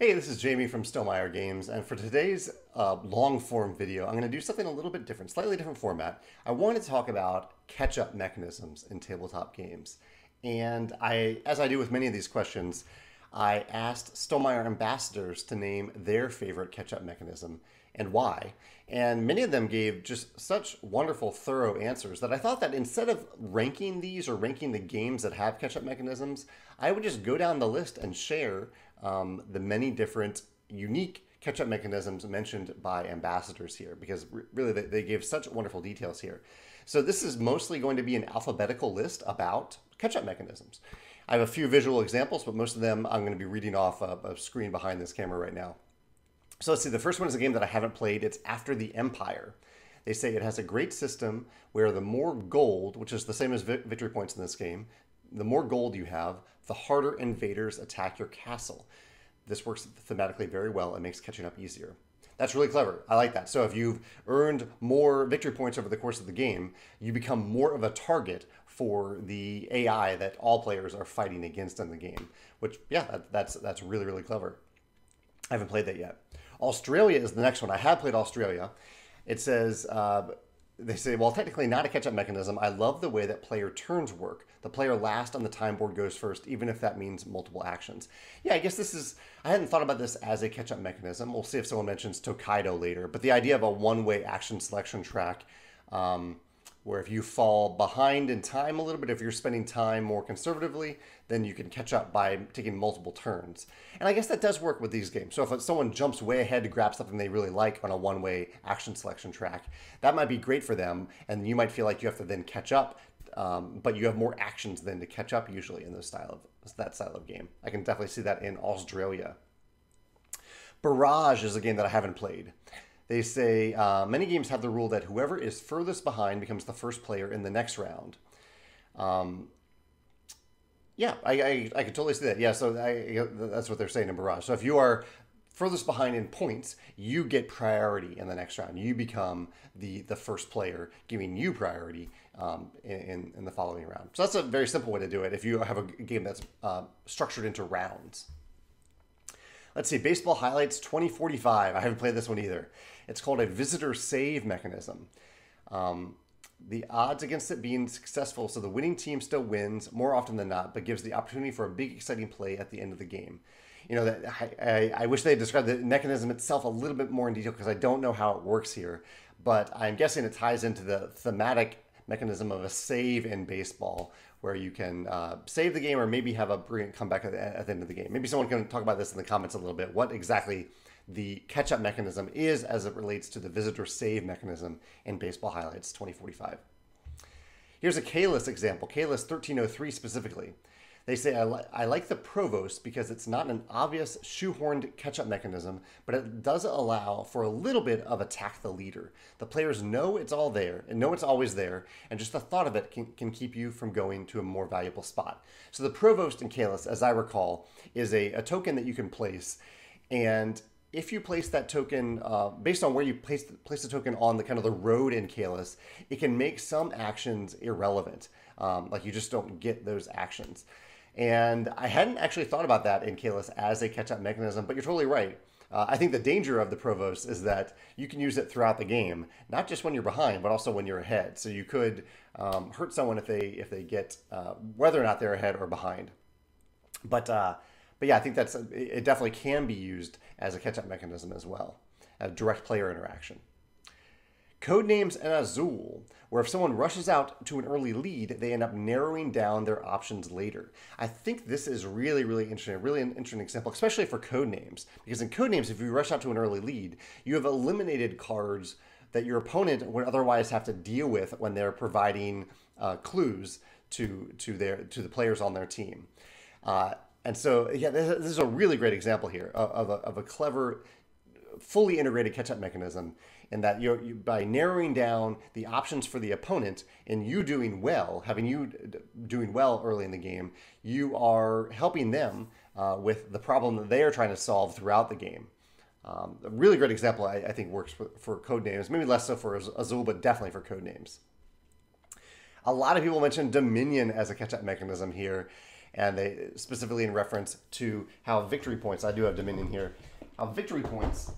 Hey, this is Jamie from Stonemaier Games, and for today's long-form video, I'm going to do something a little bit different, slightly different format. I want to talk about catch-up mechanisms in tabletop games. And as I do with many of these questions, I asked Stonemaier ambassadors to name their favorite catch-up mechanism and why. And many of them gave just such wonderful, thorough answers that I thought that instead of ranking these or ranking the games that have catch-up mechanisms, I would just go down the list and share the many different unique catch-up mechanisms mentioned by ambassadors here, because really they gave such wonderful details here. So this is mostly going to be an alphabetical list about catch-up mechanisms. I have a few visual examples, but most of them I'm going to be reading off a screen behind this camera right now. So let's see, the first one is a game that I haven't played. It's After the Empire. They say it has a great system where the more gold, which is the same as victory points in this game, the more gold you have, the harder invaders attack your castle. This works thematically very well and makes catching up easier. That's really clever. I like that. So if you've earned more victory points over the course of the game, you become more of a target for the AI that all players are fighting against in the game, which, yeah, that's really, really clever. I haven't played that yet. AuZtralia is the next one. I have played AuZtralia. It says, they say, well, technically not a catch-up mechanism. I love the way that player turns work. The player last on the time board goes first, even if that means multiple actions. Yeah, I guess this is, I hadn't thought about this as a catch-up mechanism. We'll see if someone mentions Tokaido later. But the idea of a one-way action selection track, where if you fall behind in time a little bit, if you're spending time more conservatively, then you can catch up by taking multiple turns. And I guess that does work with these games. So if someone jumps way ahead to grab something they really like on a one-way action selection track, that might be great for them, and you might feel like you have to then catch up, but you have more actions than to catch up usually in that style of game. I can definitely see that in AuZtralia. Barrage is a game that I haven't played. They say, many games have the rule that whoever is furthest behind becomes the first player in the next round. Yeah, I could totally see that. Yeah, so that's what they're saying in Barrage. So if you are furthest behind in points, you get priority in the next round. You become the first player, giving you priority in the following round. So that's a very simple way to do it if you have a game that's structured into rounds. Let's see, Baseball Highlights 2045. I haven't played this one either. It's called a visitor save mechanism. The odds against it being successful, so the winning team still wins more often than not, but gives the opportunity for a big, exciting play at the end of the game. You know, that I wish they had described the mechanism itself a little bit more in detail because I don't know how it works here, but I'm guessing it ties into the thematic mechanism of a save in baseball, where you can save the game or maybe have a brilliant comeback at the end of the game. Maybe someone can talk about this in the comments a little bit, what exactly the catch-up mechanism is as it relates to the visitor save mechanism in Baseball Highlights 2045. Here's a Caylus example, Caylus 1303 specifically. They say, I like the provost because it's not an obvious shoehorned catch-up mechanism, but it does allow for a little bit of attack the leader. The players know it's all there and know it's always there, and just the thought of it can keep you from going to a more valuable spot. So the provost in Caylus, as I recall, is a token that you can place, and if you place that token, based on where you place the token on the kind of the road in Caylus, it can make some actions irrelevant. Like you just don't get those actions. And I hadn't actually thought about that in Caylus as a catch-up mechanism, but you're totally right. I think the danger of the provost is that you can use it throughout the game, not just when you're behind, but also when you're ahead. So you could hurt someone if they get, whether or not they're ahead or behind. But yeah, I think it definitely can be used as a catch-up mechanism as well, a direct player interaction. Codenames and Azul, where if someone rushes out to an early lead, they end up narrowing down their options later. I think this is really, really interesting, really an interesting example, especially for Codenames, because in Codenames, if you rush out to an early lead, you have eliminated cards that your opponent would otherwise have to deal with when they're providing clues to the players on their team. And so, yeah, this is a really great example here of a clever, fully integrated catch-up mechanism, in that you by narrowing down the options for the opponent and you doing well, having you doing well early in the game, you are helping them with the problem that they are trying to solve throughout the game. A really great example, I think, works for Codenames, maybe less so for Azul, but definitely for Codenames. A lot of people mentioned Dominion as a catch-up mechanism here. and they specifically in reference to how victory points, I do have Dominion here, how victory points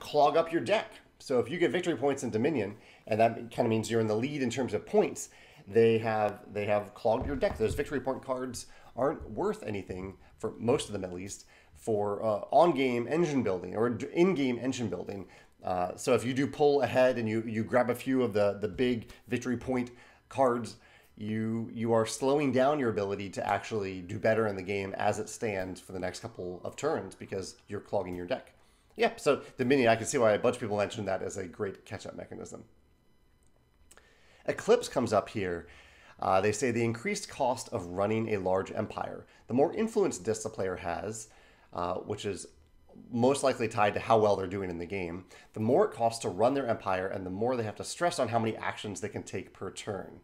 clog up your deck. So if you get victory points in Dominion, and that kind of means you're in the lead in terms of points, they have clogged your deck. Those victory point cards aren't worth anything, for most of them at least, for on-game engine building or in-game engine building. So if you do pull ahead and you grab a few of the big victory point cards, you are slowing down your ability to actually do better in the game as it stands for the next couple of turns because you're clogging your deck. Yeah, so Dominion, I can see why a bunch of people mentioned that as a great catch-up mechanism. Eclipse comes up here. They say the increased cost of running a large empire. The more influence the player has, which is most likely tied to how well they're doing in the game, the more it costs to run their empire and the more they have to stress on how many actions they can take per turn.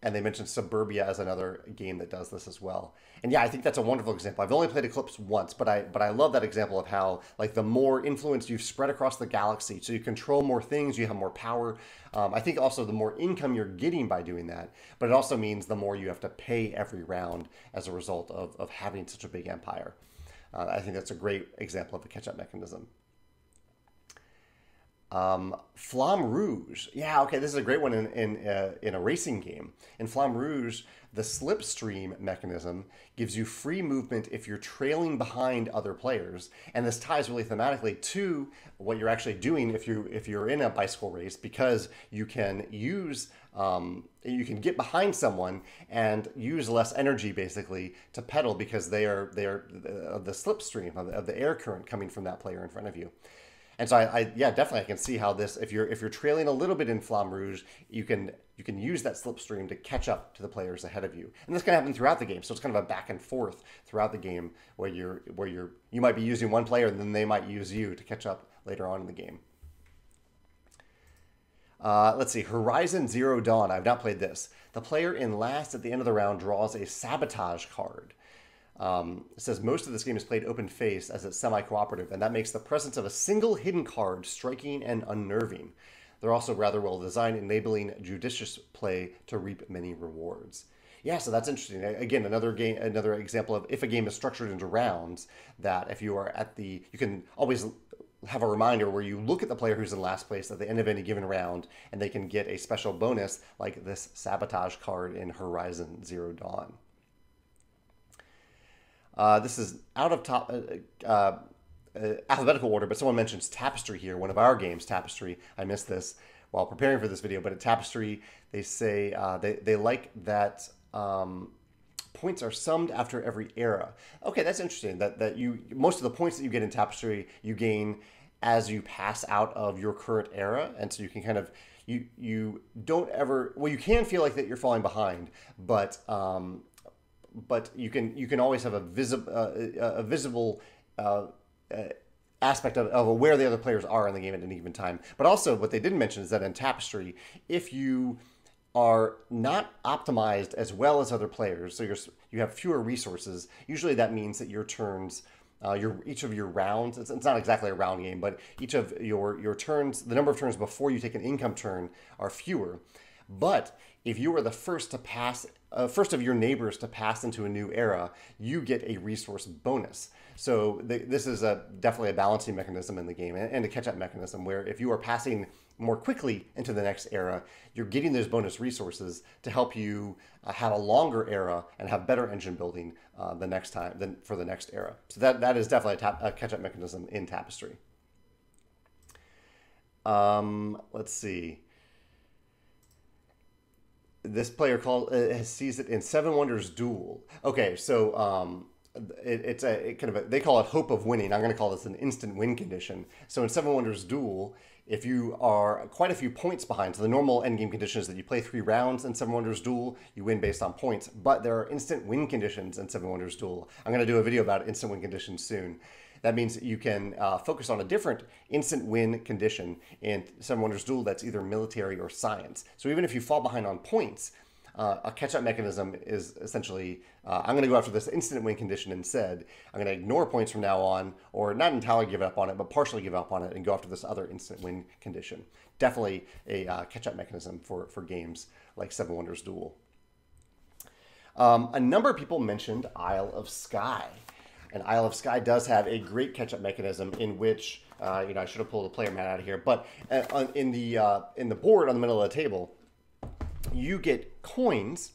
And they mentioned Suburbia as another game that does this as well. And yeah, I think that's a wonderful example. I've only played Eclipse once, but I love that example of how, like, the more influence you've spread across the galaxy, so you control more things, you have more power. I think also the more income you're getting by doing that, but it also means the more you have to pay every round as a result of having such a big empire. I think that's a great example of a catch-up mechanism. Flamme Rouge. Yeah, okay, this is a great one in a racing game. In Flamme Rouge, the slipstream mechanism gives you free movement if you're trailing behind other players, and this ties really thematically to what you're actually doing if you're in a bicycle race, because you can use you can get behind someone and use less energy basically to pedal because they are the slipstream of the air current coming from that player in front of you. And so yeah, definitely I can see how this, if you're trailing a little bit in Flamme Rouge, you can use that slipstream to catch up to the players ahead of you. And this can happen throughout the game. So it's kind of a back and forth throughout the game where you might be using one player and then they might use you to catch up later on in the game. Let's see, Horizon Zero Dawn. I've not played this. The player in last at the end of the round draws a sabotage card. It says most of this game is played open face as it's semi-cooperative, and that makes the presence of a single hidden card striking and unnerving. They're also rather well designed, enabling judicious play to reap many rewards. Yeah, so that's interesting. Again, another example of if a game is structured into rounds, that if you are at the, you can always have a reminder where you look at the player who's in last place at the end of any given round, and they can get a special bonus like this sabotage card in Horizon Zero Dawn. This is out of top alphabetical order, but someone mentions Tapestry here, one of our games, Tapestry. I missed this while preparing for this video, but at Tapestry, they say they like that points are summed after every era. Okay, that's interesting, that you, most of the points that you get in Tapestry, you gain as you pass out of your current era, and so you can kind of, you don't ever, well, you can feel like that you're falling behind, but you can always have a visible aspect of where the other players are in the game at any given time. But also what they didn't mention is that in Tapestry, if you are not optimized as well as other players, so you have fewer resources, usually that means that your turns, each of your rounds, it's not exactly a round game, but each of your turns, the number of turns before you take an income turn are fewer. But if you are the first to pass, first of your neighbors to pass into a new era, you get a resource bonus. So this is definitely a balancing mechanism in the game and a catch-up mechanism where if you are passing more quickly into the next era, you're getting those bonus resources to help you have a longer era and have better engine building the next time than for the next era. So that is definitely a catch-up mechanism in Tapestry. Let's see. This player sees it in Seven Wonders Duel. Okay, so they call it hope of winning. I'm going to call this an instant win condition. So in Seven Wonders Duel, if you are quite a few points behind, so the normal endgame condition is that you play 3 rounds in Seven Wonders Duel, you win based on points, but there are instant win conditions in Seven Wonders Duel. I'm going to do a video about instant win conditions soon. That means you can focus on a different instant win condition in Seven Wonders Duel that's either military or science. So even if you fall behind on points, a catch-up mechanism is essentially, I'm going to go after this instant win condition instead. I'm going to ignore points from now on, or not entirely give up on it, but partially give up on it and go after this other instant win condition. Definitely a catch-up mechanism for games like Seven Wonders Duel. A number of people mentioned Isle of Skye. And Isle of Skye does have a great catch-up mechanism in which, you know, I should have pulled a player mat out of here, but in the board on the middle of the table, you get coins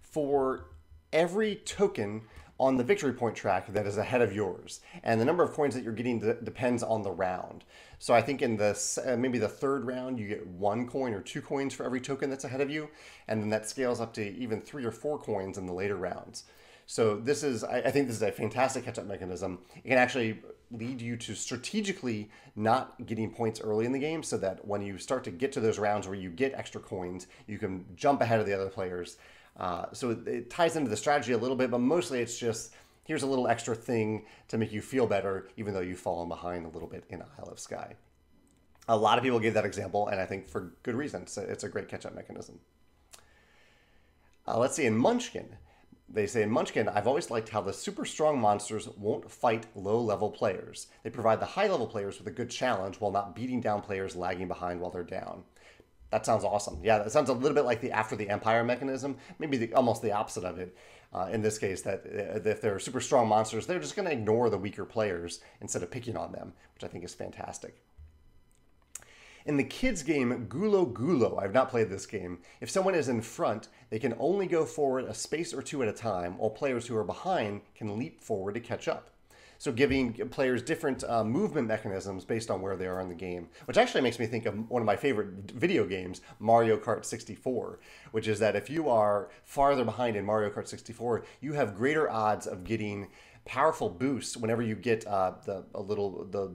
for every token on the victory point track that is ahead of yours. And the number of coins that you're getting depends on the round. So I think in the, maybe the third round, you get 1 coin or 2 coins for every token that's ahead of you. And then that scales up to even 3 or 4 coins in the later rounds. So this is, I think this is a fantastic catch-up mechanism. It can actually lead you to strategically not getting points early in the game so that when you start to get to those rounds where you get extra coins, you can jump ahead of the other players. So it ties into the strategy a little bit, but mostly it's just, here's a little extra thing to make you feel better, even though you've fallen behind a little bit in Isle of Skye. A lot of people gave that example, and I think for good reason. So it's a great catch-up mechanism. Let's see, in Munchkin. They say, in Munchkin, I've always liked how the super strong monsters won't fight low-level players. They provide the high-level players with a good challenge while not beating down players lagging behind while they're down. That sounds awesome. Yeah, that sounds a little bit like the After the Empire mechanism, maybe almost the opposite of it. In this case, that if they're super strong monsters, they're just going to ignore the weaker players instead of picking on them, which I think is fantastic. In the kids game, Gulo Gulo, I've not played this game. If someone is in front, they can only go forward a space or two at a time, while players who are behind can leap forward to catch up. So giving players different movement mechanisms based on where they are in the game, which actually makes me think of one of my favorite video games, Mario Kart 64, which is that if you are farther behind in Mario Kart 64, you have greater odds of getting powerful boosts whenever you get the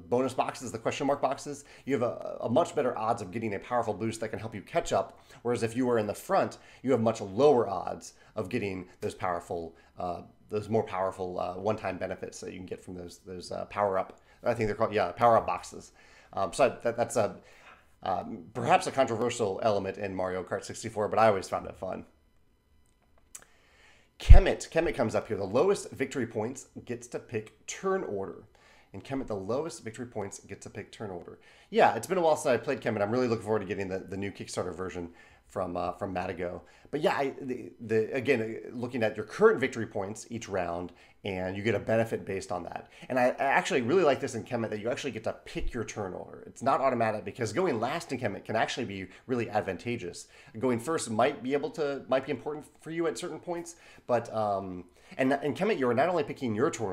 bonus boxes, the question mark boxes. You have a much better odds of getting a powerful boost that can help you catch up, whereas if you are in the front, you have much lower odds of getting those powerful, those more powerful one-time benefits that you can get from those power-up, I think they're called, yeah, power-up boxes. So that's perhaps a controversial element in Mario Kart 64, but I always found it fun. Kemet. Kemet comes up here. The lowest victory points gets to pick turn order. In Kemet, the lowest victory points gets to pick turn order. Yeah, it's been a while since I played Kemet. I'm really looking forward to getting the new Kickstarter version from Matigo. But yeah, again, looking at your current victory points each round, and you get a benefit based on that. And I actually really like this in Kemet that you actually get to pick your turn order. It's not automatic because going last in Kemet can actually be really advantageous. Going first might be important for you at certain points, but and in Kemet you're not only picking your turn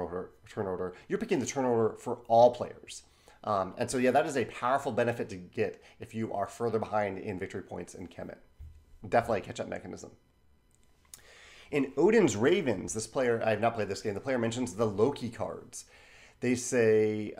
order, you're picking the turn order for all players. And so, yeah, that is a powerful benefit to get if you are further behind in victory points in Kemet. Definitely a catch-up mechanism. In Odin's Ravens, this player, I have not played this game, the player mentions the Loki cards. They say,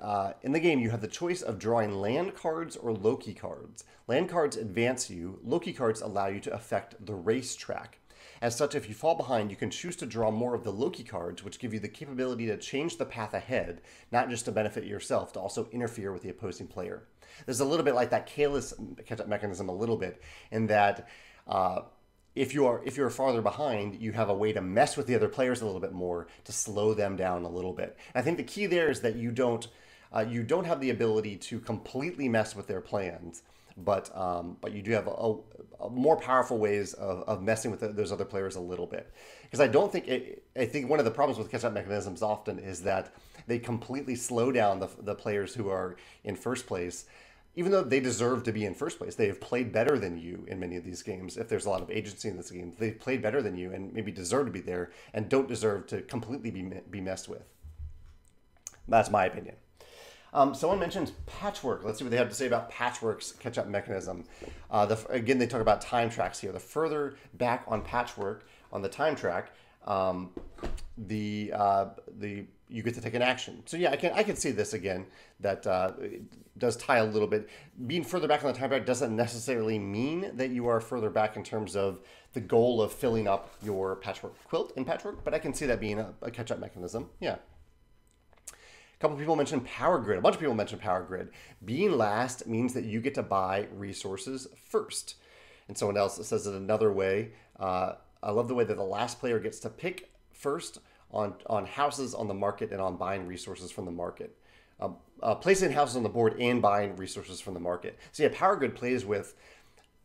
in the game, you have the choice of drawing land cards or Loki cards. Land cards advance you. Loki cards allow you to affect the racetrack. As such, if you fall behind, you can choose to draw more of the Loki cards, which give you the capability to change the path ahead, not just to benefit yourself, to also interfere with the opposing player. This is a little bit like that Caylus catch-up mechanism a little bit, in that if you're farther behind, you have a way to mess with the other players a little bit more, to slow them down a little bit. And I think the key there is that you don't have the ability to completely mess with their plans, but you do have a more powerful ways of messing with those other players a little bit. Because I think one of the problems with catch-up mechanisms often is that they completely slow down the players who are in first place, even though they deserve to be in first place. They have played better than you in many of these games. If there's a lot of agency in this game, they've played better than you and maybe deserve to be there and don't deserve to completely be messed with. That's my opinion. Someone mentioned Patchwork. Let's see what they have to say about Patchwork's catch-up mechanism. Again, they talk about time tracks here. The further back on Patchwork, on the time track, you get to take an action. So yeah, I can see this again. That it does tie a little bit. Being further back on the time track doesn't necessarily mean that you are further back in terms of the goal of filling up your Patchwork quilt in Patchwork, but I can see that being a catch-up mechanism. Yeah. A couple people mentioned Power Grid. A bunch of people mentioned Power Grid. Being last means that you get to buy resources first. And someone else says it another way. I love the way that the last player gets to pick first on houses on the market and on buying resources from the market. Placing houses on the board and buying resources from the market. So yeah, Power Grid plays with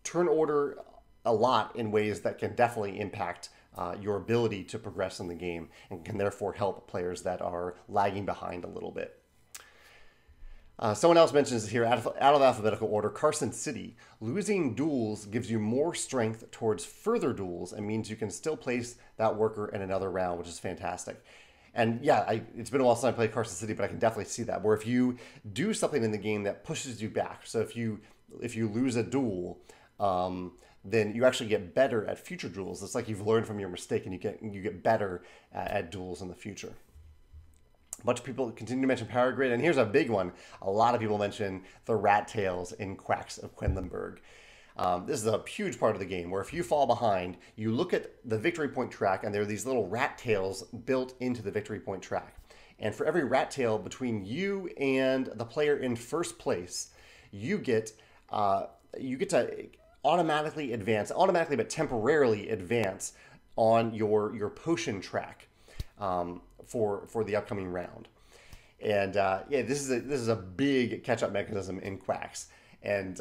turn order a lot in ways that can definitely impact your ability to progress in the game, and can therefore help players that are lagging behind a little bit. Someone else mentions here, out of alphabetical order, Carson City. Losing duels gives you more strength towards further duels and means you can still place that worker in another round, which is fantastic. And yeah, it's been a while since I played Carson City, but I can definitely see that, where if you do something in the game that pushes you back, so if you lose a duel, then you actually get better at future duels. It's like you've learned from your mistake and you get better at duels in the future. A bunch of people continue to mention Power Grid, and here's a big one. A lot of people mention the rat tails in Quacks of Quedlinburg. This is a huge part of the game where if you fall behind, you look at the victory point track, and there are these little rat tails built into the victory point track. And for every rat tail between you and the player in first place, you get to automatically advance, but temporarily advance on your potion track. For the upcoming round. And yeah, this is a big catch-up mechanism in Quacks, and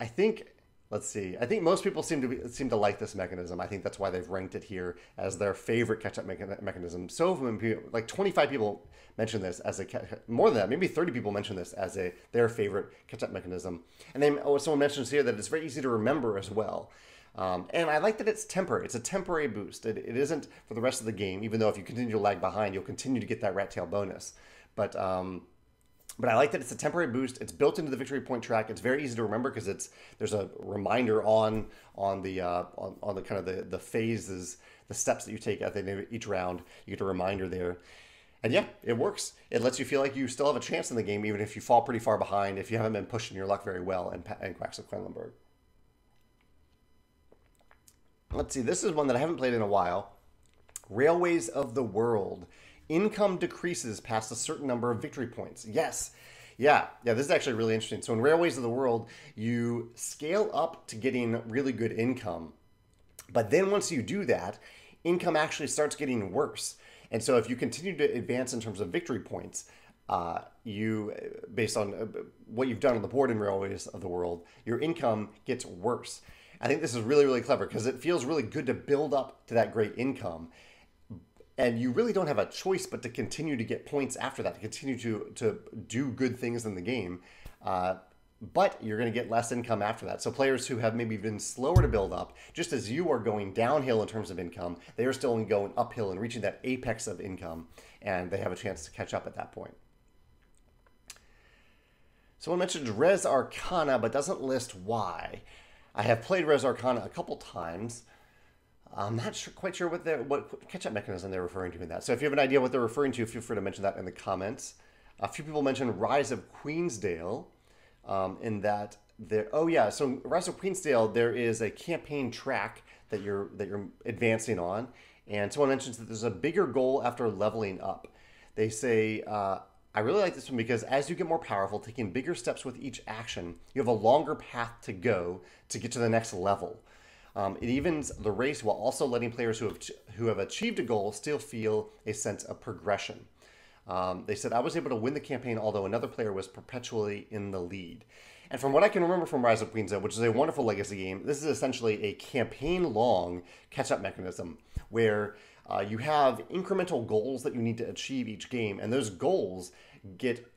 I think, let's see, I think most people seem to like this mechanism. I think that's why they've ranked it here as their favorite catch-up mechanism. So like 25 people mentioned this as a, more than that, maybe 30 people mentioned this as their favorite catch-up mechanism. And then someone mentions here that it's very easy to remember as well. And I like that it's temporary. It's a temporary boost. It isn't for the rest of the game, even though if you continue to lag behind, you'll continue to get that rat tail bonus. But I like that it's a temporary boost. It's built into the victory point track. It's very easy to remember because there's a reminder on the kind of the phases, the steps that you take at the end of each round. You get a reminder there. And yeah, it works. It lets you feel like you still have a chance in the game, even if you fall pretty far behind, if you haven't been pushing your luck very well in Quacks of Quedlinburg. Let's see, this is one that I haven't played in a while. Railways of the World. Income decreases past a certain number of victory points. Yes. Yeah, this is actually really interesting. So in Railways of the World, you scale up to getting really good income. But then once you do that, income actually starts getting worse. And so if you continue to advance in terms of victory points, you, based on what you've done on the board in Railways of the World, your income gets worse. I think this is really, really clever because it feels really good to build up to that great income. And you really don't have a choice but to continue to get points after that, to continue to do good things in the game. But you're going to get less income after that. So players who have maybe been slower to build up, just as you are going downhill in terms of income, they are still going uphill and reaching that apex of income. And they have a chance to catch up at that point. Someone mentioned Res Arcana, but doesn't list why. I have played Res Arcana a couple times. I'm not sure, quite sure what catch-up mechanism they're referring to in that. So if you have an idea what they're referring to, feel free to mention that in the comments. A few people mentioned Rise of Queensdale in that there. Oh yeah, so Rise of Queensdale, there is a campaign track that you're advancing on, and someone mentions that there's a bigger goal after leveling up. They say. I really like this one because as you get more powerful, taking bigger steps with each action, you have a longer path to go to get to the next level. It evens the race while also letting players who have achieved a goal still feel a sense of progression. They said, I was able to win the campaign, although another player was perpetually in the lead. And from what I can remember from Rise of Queensdale, which is a wonderful legacy game, this is essentially a campaign-long catch-up mechanism where you have incremental goals that you need to achieve each game, and those goals get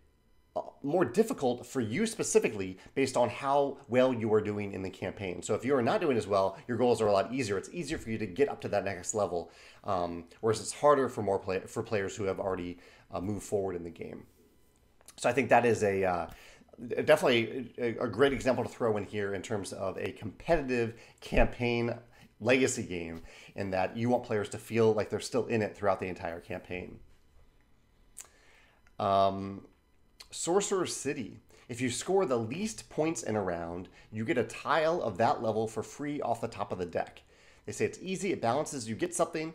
more difficult for you specifically based on how well you are doing in the campaign. So if you are not doing as well, your goals are a lot easier. It's easier for you to get up to that next level, whereas it's harder for players who have already moved forward in the game. So I think that is a definitely a great example to throw in here in terms of a competitive campaign legacy game, in that you want players to feel like they're still in it throughout the entire campaign. Sorcerer City. If you score the least points in a round, you get a tile of that level for free off the top of the deck. They say it's easy, it balances, you get something.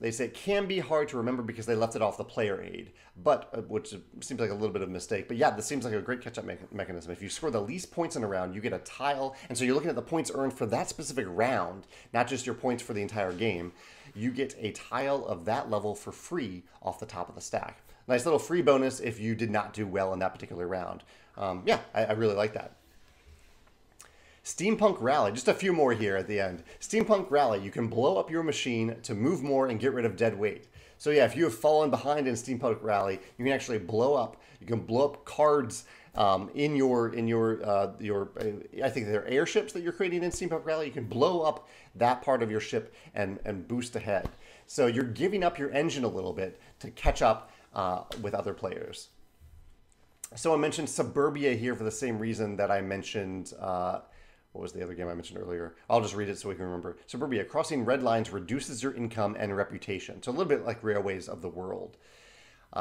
They say it can be hard to remember because they left it off the player aid, but which seems like a little bit of a mistake. But yeah, this seems like a great catch-up mechanism. If you score the least points in a round, you get a tile, and so you're looking at the points earned for that specific round, not just your points for the entire game. You get a tile of that level for free off the top of the stack. Nice little free bonus if you did not do well in that particular round. Yeah, I really like that. Steampunk Rally, just a few more here at the end. Steampunk Rally, you can blow up your machine to move more and get rid of dead weight. So yeah, if you have fallen behind in Steampunk Rally, you can actually blow up. You can blow up cards I think they're airships that you're creating in Steampunk Rally. You can blow up that part of your ship and boost ahead. So you're giving up your engine a little bit to catch up with other players. So I mentioned Suburbia here for the same reason that I mentioned. What was the other game I mentioned earlier? I'll just read it so we can remember. Suburbia, crossing red lines reduces your income and reputation. So a little bit like Railways of the World.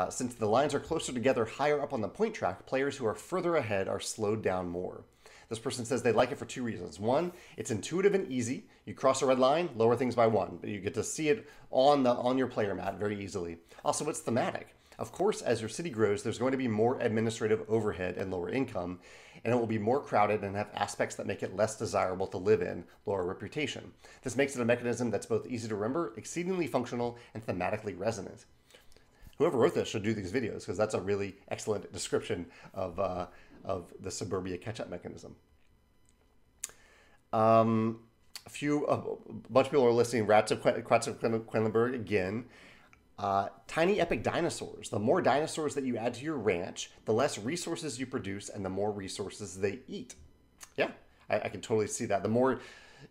Since the lines are closer together higher up on the point track, players who are further ahead are slowed down more. This person says they like it for two reasons. One, it's intuitive and easy. You cross a red line, lower things by one, but you get to see it on your player mat very easily. Also, it's thematic. Of course, as your city grows, there's going to be more administrative overhead and lower income, and it will be more crowded and have aspects that make it less desirable to live in, lower reputation. This makes it a mechanism that's both easy to remember, exceedingly functional, and thematically resonant. Whoever wrote this should do these videos, because that's a really excellent description of the Suburbia catch-up mechanism. A bunch of people are listening. Quacks of Quedlinburg again. Tiny Epic Dinosaurs. The more dinosaurs that you add to your ranch, the less resources you produce and the more resources they eat. Yeah, I can totally see that. The more,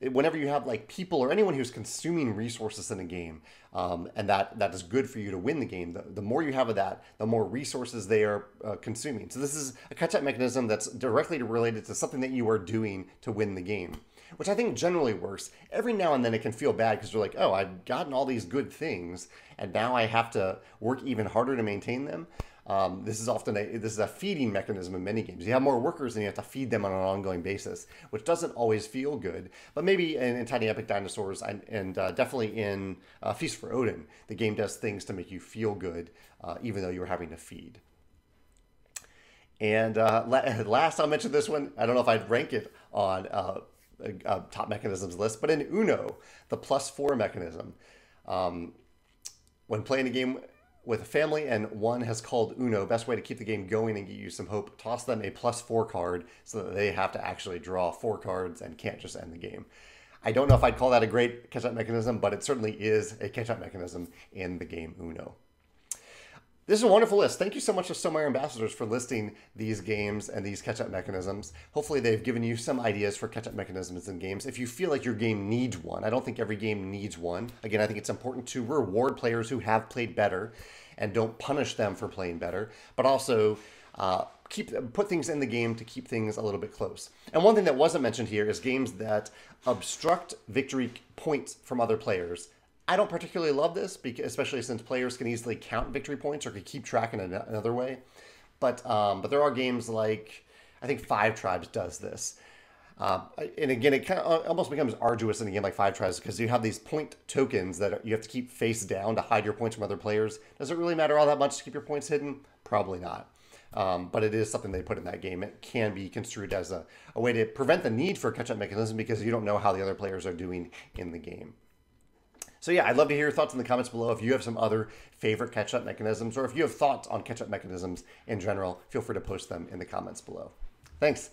whenever you have like people or anyone who's consuming resources in a game, and that is good for you to win the game, the more you have of that, the more resources they are consuming. So this is a catch-up mechanism that's directly related to something that you are doing to win the game, which I think generally works. Every now and then it can feel bad because you're like, oh, I've gotten all these good things and now I have to work even harder to maintain them. This is often a feeding mechanism in many games. You have more workers and you have to feed them on an ongoing basis, which doesn't always feel good. But maybe in Tiny Epic Dinosaurs and definitely in Feast for Odin, the game does things to make you feel good even though you're having to feed. And last, I'll mention this one. I don't know if I'd rank it on top mechanisms list, but in Uno, the +4 mechanism. When playing a game with a family and one has called Uno, best way to keep the game going and get you some hope, toss them a +4 card so that they have to actually draw 4 cards and can't just end the game. I don't know if I'd call that a great catch-up mechanism, but it certainly is a catch-up mechanism in the game Uno. This is a wonderful list. Thank you so much to Stonemaier Ambassadors for listing these games and these catch-up mechanisms. Hopefully they've given you some ideas for catch-up mechanisms in games if you feel like your game needs one. I don't think every game needs one. Again, I think it's important to reward players who have played better and don't punish them for playing better, but also put things in the game to keep things a little bit close. And one thing that wasn't mentioned here is games that obstruct victory points from other players. I don't particularly love this, because, especially since players can easily count victory points or could keep track in another way. But there are games like, I think Five Tribes does this. And again, it kind of almost becomes arduous in a game like Five Tribes because you have these point tokens that you have to keep face down to hide your points from other players. Does it really matter all that much to keep your points hidden? Probably not. But it is something they put in that game. It can be construed as a way to prevent the need for a catch-up mechanism because you don't know how the other players are doing in the game. So yeah, I'd love to hear your thoughts in the comments below. If you have some other favorite catch-up mechanisms or if you have thoughts on catch-up mechanisms in general, feel free to post them in the comments below. Thanks.